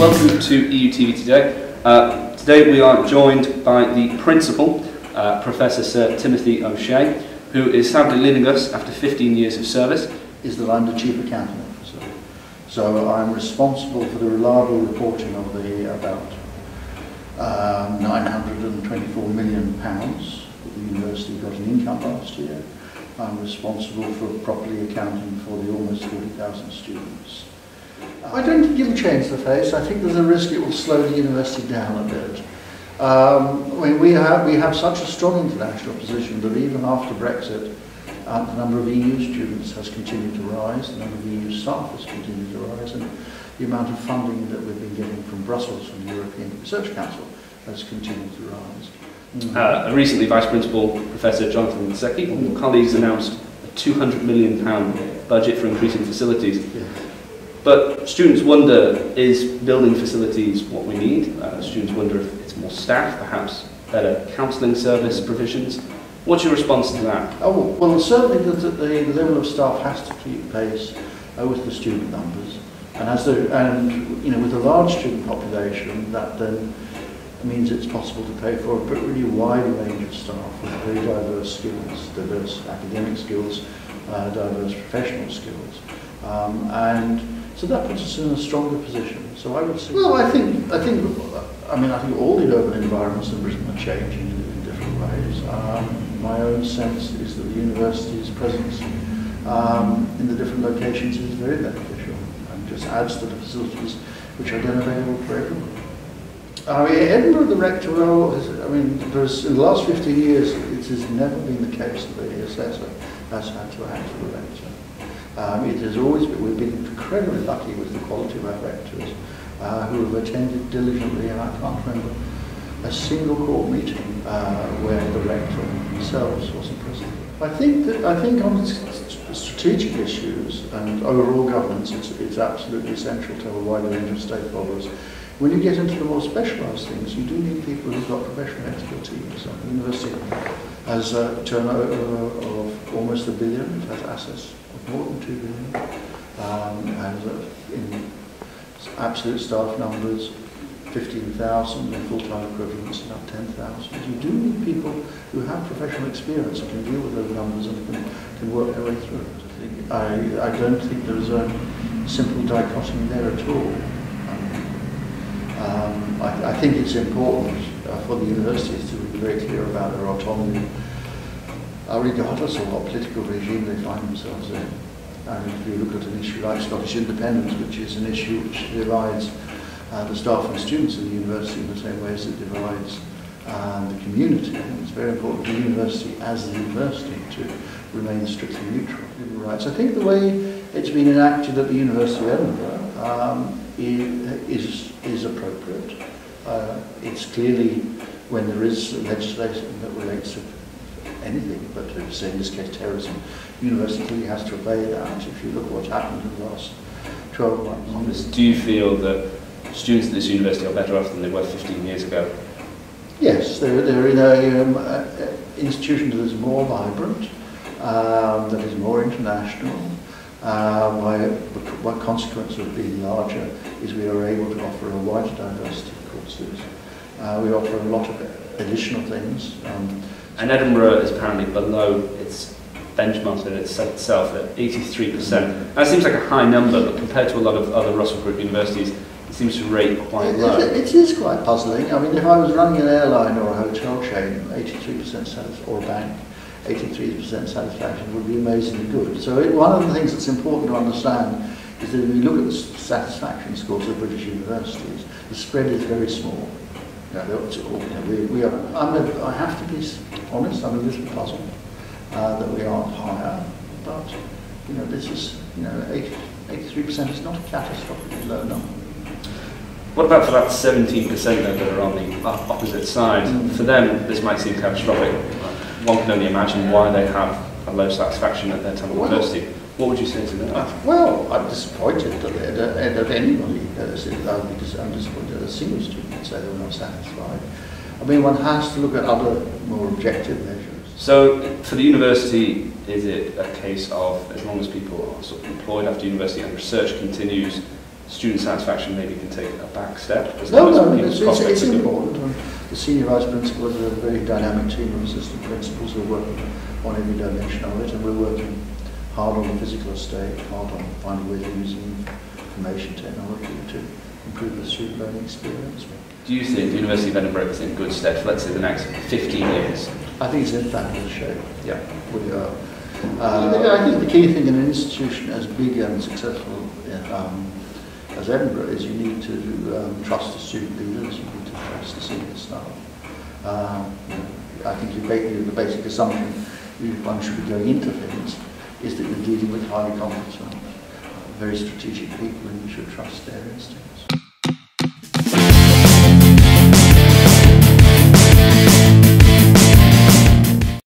Welcome to EUTV today. Today we are joined by the Principal, Professor Sir Timothy O'Shea, who is sadly leaving us after 15 years of service. Is the London Chief Accountant. So I'm responsible for the reliable reporting of the about £924 million that the University got in income last year. I'm responsible for properly accounting for the almost 40,000 students. I don't think it'll change the face. I think there's a risk it will slow the university down a bit. We have such a strong international position that even after Brexit, the number of EU students has continued to rise, the number of EU staff has continued to rise, and the amount of funding that we've been getting from Brussels, from the European Research Council, has continued to rise. Recently, Vice Principal Professor Jonathan Naseki and your colleagues announced a £200 million budget for increasing facilities. Yeah. But students wonder, is building facilities what we need? Students wonder if it's more staff, perhaps better counselling service provisions. What's your response to that? Oh, well, certainly the level of staff has to keep pace with the student numbers. And, with a large student population, that then means it's possible to pay for a really wide range of staff with very diverse skills, diverse academic skills, diverse professional skills. And so that puts us in a stronger position. So I would say... Well, I think all the urban environments in Britain are changing in different ways. My own sense is that the university's presence in the different locations is very beneficial and just adds to the facilities which are then available for everyone. I mean, Edinburgh, the rectoral, in the last 50 years, it has never been the case that the assessor has had to act for the rector. It has always been, we've been incredibly lucky with the quality of our rectors who have attended diligently, and I can't remember a single court meeting where the rector themselves wasn't present. I think on strategic issues and overall governance, it's absolutely essential to have a wide range of stakeholders. When you get into the more specialised things, you do need people who've got professional expertise. The university has a turnover of almost £1 billion, it has assets of more than £2 billion, and in absolute staff numbers, 15,000, and full-time equivalents about 10,000. You do need people who have professional experience and can deal with those numbers and can work their way through it. I don't think there's a simple dichotomy there at all. I think it's important for the universities to be very clear about their autonomy, regardless of what political regime they find themselves in. And if you look at an issue like Scottish independence, which is an issue which divides the staff and students of the university in the same way as it divides the community, and it's very important for the university as a university to remain strictly neutral on human rights. I think the way it's been enacted at the University of Edinburgh is appropriate. It's clearly, when there is legislation that relates to anything, but say in this case terrorism, the university clearly has to obey that. If you look at what's happened in the last 12 months. Thomas, do you feel that students at this university are better off than they were 15 years ago? Yes, they're in an institution that is more vibrant, that is more international. By consequence of being larger is we are able to offer a wider diversity of courses. We offer a lot of additional things. And Edinburgh is apparently below its benchmark that it set itself at 83%. That seems like a high number, but compared to a lot of other Russell Group universities, it seems to rate quite low. It is quite puzzling. I mean, if I was running an airline or a hotel chain, 83% satisfaction, or a bank, 83% satisfaction would be amazingly good. So one of the things that's important to understand is that if you look at the satisfaction scores of British universities, the spread is very small. Yeah. I have to be honest, I'm a little puzzled that we aren't higher, but this is 83% is not a catastrophically low number. What about for that 17% that are on the opposite side? For them, this might seem catastrophic. One can only imagine why they have a low satisfaction at their time at university. What would you say to them? Well, I'm disappointed that anybody said that. I'm disappointed that a single student would say they were not satisfied. I mean, one has to look at other, more objective measures. So, for the university, is it a case of, as long as people are sort of employed after university and research continues, student satisfaction maybe can take a back step. It's important. The senior vice principal is a very dynamic team of assistant principals who are working on every dimension of it, and we're working hard on the physical estate, hard on finding ways of using information technology to improve the student learning experience. Do you think the University of Edinburgh is in good stead for, let's say, the next 15 years? I think it's in fabulous shape. Yeah. We are. I think the key thing in an institution as big and successful as Edinburgh is you need to trust the student leaders, you need to trust the senior staff. I think the basic assumption one should be going into things is that you're dealing with highly competent, very strategic people, and you should trust their instincts.